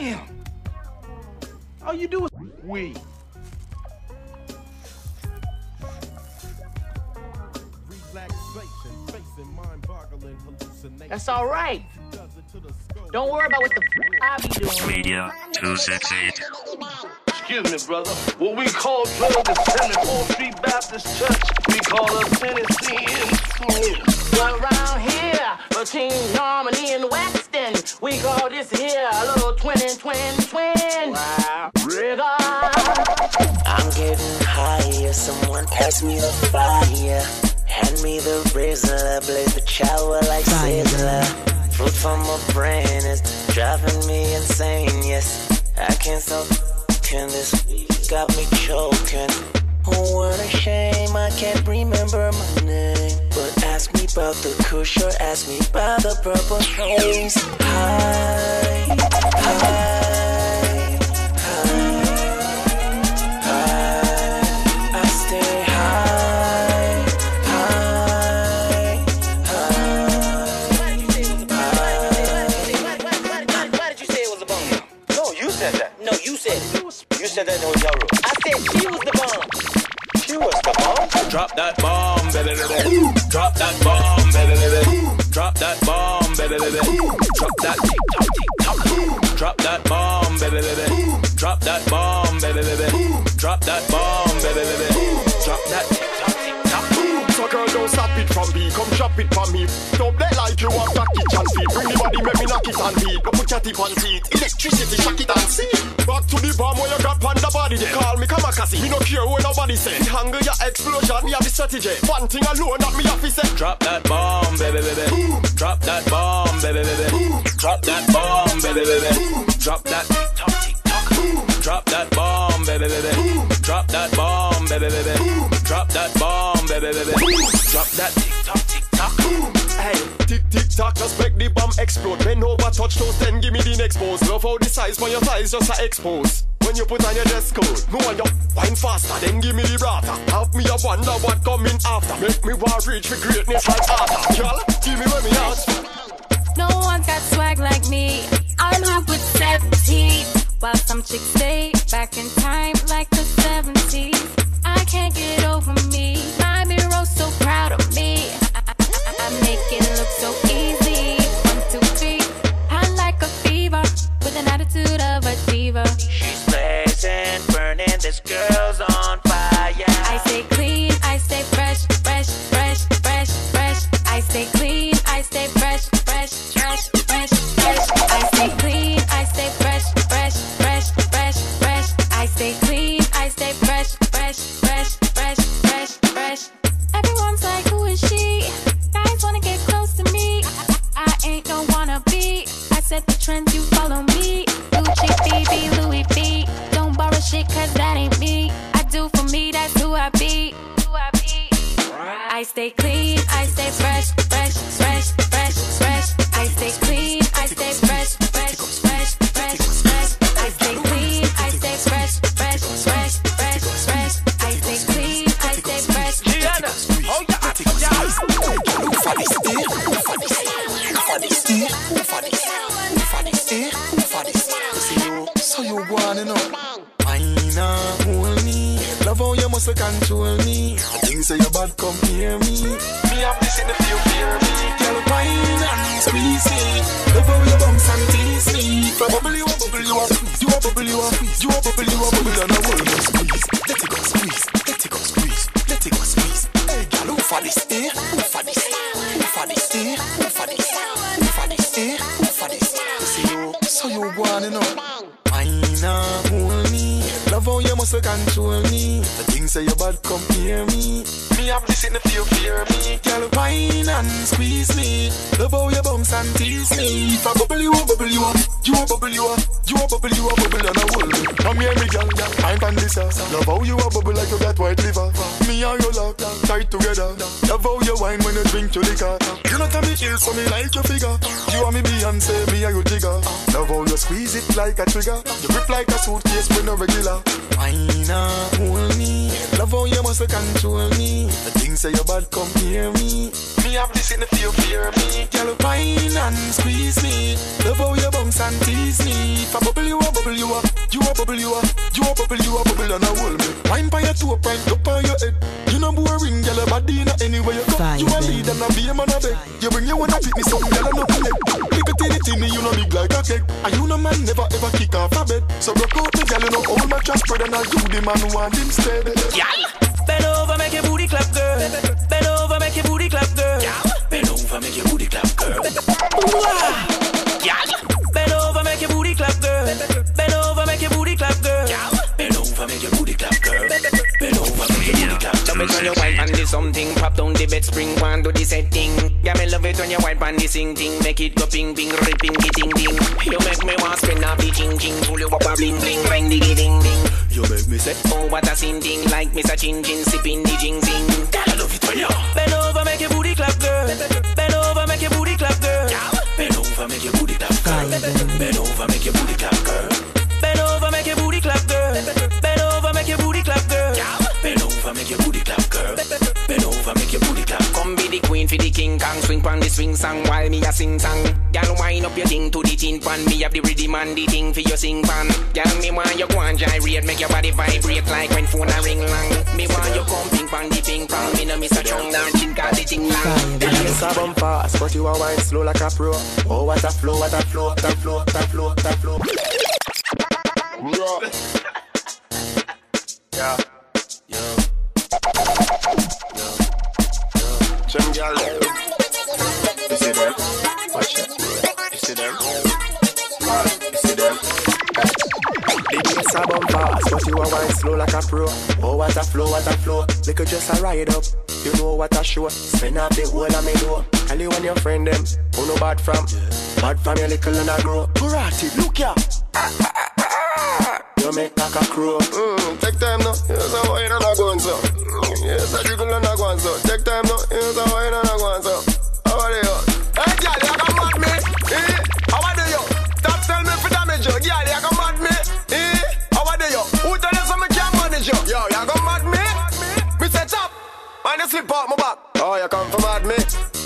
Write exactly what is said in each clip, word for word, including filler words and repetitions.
Damn. All you do is we. That's all right. Don't worry about what the I be doing. Media two sixty-eight. Excuse me, brother. What we call drugs is Tennessee Street Baptist Church. We call us Tennessee Instruments. Run around here, between Normandy and Weston. We call this here a little twin, twin, twin. Wow. Rigor. I'm getting higher. Someone pass me the fire. Hand me the Rizzler, blaze the shower like Sizzler. Fruit from a brand is driving me insane, yes. I can't stop f***ing, this got me choking. Oh, what a shame, I can't remember my name. But ask me about the kush or ask me about the purple haze. Hi, hi. I said she was the bomb. She was the bomb. Drop that bomb, baby, baby. Drop that bomb, baby, baby. Drop that bomb, baby, baby. Drop that top, top. Drop that bomb, baby, baby. Drop that bomb, baby, baby. Drop that bomb, baby, baby. Drop that. So girl, don't stop it from me, come drop it from me. Don't play like you want to kick and feet. Bring the body, make me knock it and beat. But put your tip on feet, electricity, shock it and see. Back to the bomb where you grab on the body then. Call me kamikaze, me no care what nobody say. The angle, your explosion, me have the strategy. One thing alone that me have to say. Drop that bomb, baby, baby. Ooh. Drop that bomb, baby, baby. Ooh. Drop that bomb, baby, baby. Ooh. Drop that tick-tock, tick-tock. Ooh. Drop that bomb, baby, baby. Ooh. Drop that bomb, baby, baby. Ooh. Drop that bomb. Drop that tick-tock, tick-tock. Hey, tick-tick-tock, just make the bomb explode. Bend over, touch toes, then give me the next pose. Love how the size for your thighs just a expose. When you put on your dress code, no one you wine faster, then give me the brata. Have me a wonder what coming after. Make me want reach for greatness like Arthur. Girl, give me where me out. No one's got swag like me. I'm hot with seventeen. While some chicks stay back in time like the seventies. I can't get over me. My mirror's so proud of me. I, I, I, I make it look so easy. One, two, three. I'm like a fever with an attitude of a diva. She's blazing, burning. This girl's on fire. I stay clean, I stay fresh, fresh, fresh, fresh, fresh. I stay clean, I stay fresh, fresh, fresh, fresh, fresh. I stay clean, I stay fresh, fresh, fresh, fresh, fresh. I stay clean, I stay fresh. Fresh, fresh, fresh, fresh. Everyone's like, who is she? Guys wanna get close to me. I, I, I ain't no wanna be. I set the trends, you follow me. Gucci, B B, Louis V. Don't borrow shit cause that ain't me. I do for me, that's who I be. Who I be. I stay clean, I stay fresh, fresh, fresh, fresh, fresh. I stay clean, I stay fresh, fresh, fresh, fresh, fresh. I stay clean, I stay fresh, fresh, fresh, fresh, fresh. So you wanna know? I not hold me. Love how you must control me. Things say your bad come hear me. Me have this in the few fear me. Girl, wine and squeeze it. Love how you bumps and tease me. Bubble you a bubble you a squeeze. You a bubble you a squeeze. You a bubble you a bubble and a world you squeeze. Let it go squeeze. Let it go squeeze. Let it go squeeze. Hey, girl, who for this? Eh? Who for this? Who for this? Eh? Who for this? Who for this? Eh? Who for this? So you wanna know? I not hold me. Love how you must control me. The things say your bad come hear me. Me have this in the few fear me. Girl, wine and squeeze me. Love how you bounce and tease me. If I bubble you up, bubble you up. You a bubble you up. You a bubble you up, bubble and a world. Come here me girl, I'm from this house. Love how you a bubble like you got white liver. Me and you lock, tight together. Love how you wine when you drink your liquor. You know tell me ill so me like your figure. You and me Beyonce, me and you digger. Love how you squeeze it like a trigger. You grip like a suitcase with no regular. Wine up, hold me. Love how you must control me. The things say your bad, come near me. Me have this in the field, fear me. Girl, wine and squeeze me. Love how you bounce and tease me. If I bubble you up, bubble you up. You a bubble you up. You a bubble you up, bubble and I hold me. Wine by your two, pint up on your head. You know boring, girl, body not anywhere you go. You a lead and I be a man a bed. You bring you wanna pick me some girl and no play. Pick a titty titty, you know big like a cake. And you know man never ever kick off a bed. So rock out the girl, you know all my trash spread and I do the man who want him stead. Y'all! Bend over, make your booty clap, girl. Bend over, make your booty clap, girl. Bend over, make your booty clap, girl. Y'all! Bend over, make your booty clap, girl. Bend over, make your booty clap, girl. Bend over, make your booty clap, girl. Bend over, make your booty clap, girl. Love it when you wipe and do something. Pop down the bed spring, one do the same thing. Yeah, me love it when you wipe and the sing thing. Make it go ping ping, ripping the ting ting. You make me want spin up the ching ching. Pull you up a bling bling, bang the ding ding. You make me say, oh what a sin thing. Like Mister Chin Chin, sipping the jing zing. Girl, I love it when you bend over, make your booty clap, girl. Bend over, make your booty clap, girl. Bend over, make your booty clap, girl. Bend over, make your booty clap, girl. Bend over, make your booty clap, girl. Bend over, make your booty clap, girl. Bend over, make your booty clap, girl. Bend over, make your booty clap. Come be the queen for the king kong. Swing pan the swing song while me a sing song. Y'all wind up your thing to the chin pan. Me have the rhythm and the thing for your sing pan. Y'all me want you go and gyrate. Make your body vibrate like when phone a ring long. Me want you come ping pan the ping pong. Me no miss a chong down chin cause the ting long. The lips are bump fast but you are wine slow like a pro. Oh what a flow, what a flow, what a flow, what a flow, what a flow. Yeah. Yo, yo, yo, some girl, you see them, watch it, you see them, you see them, the beats are bump fast, but you are wine slow like a pro, oh what a flow, what a flow, they could just a ride up, you know what a show, spin up the whole of me door, and you and your friend them, who no bad from, bad from your little and I grow, Kurati, look ya, you make like a crew. Mm, take time now, here's a wine and a gonzo. Here's a jiggle and a gonzo. Take time now, here's a wine and a gonzo. How are you? Hey, girl, you can mad me. Eh? How are you? Stop telling me for damage you. Girl, you can mad me. Eh? How are you? Who tell you something can't manage you? Yo, you can mad me. Me say chop. And you slip out my back. Oh, you come for mad me.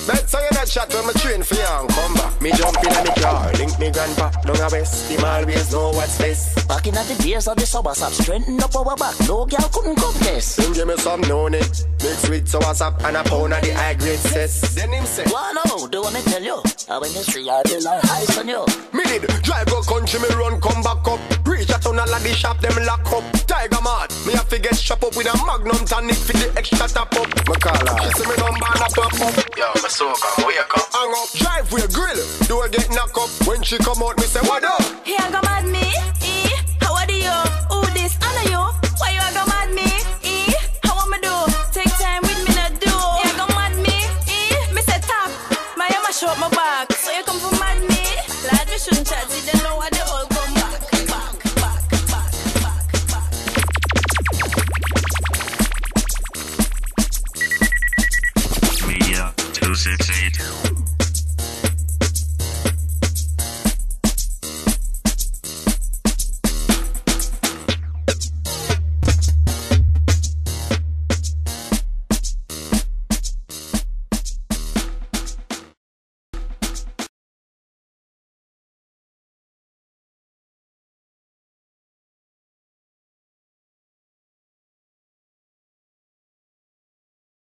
Bet so you get shot when my train for you and come back. Me jump in a me car, link me grandpa down a west. Him always know what's best. Back in the days of the soursop, strengthen up our back. No girl couldn't come this. Him give me some noni, mixed with soursop and a pound of the high grade cess. Then him say, "Wow, no, do what me tell you. I went to see I tell her eyes on you." Me did drive go country, me run come back up. Preach a ton a laddie shop, them lock up. Tiger mad, me have to get strap up with a magnum tonic for the extra tap up. Me call her, she say me number and a pop up. Yo, me so come, where you come? Hang up, drive with a grill. Do I get knocked up? When she come out, me say, "What up?" Here I go mad me, eh? How are you? Who this? I know you. Why you a go mad me, eh? How am I do? Take time with me, not do. Here I go mad me, eh? Me say tap, my yama shot my back. So you come for mad me? Lad, me shouldn't chat. You don't know what they all come back, back, back, back, back, back. Media two six eight.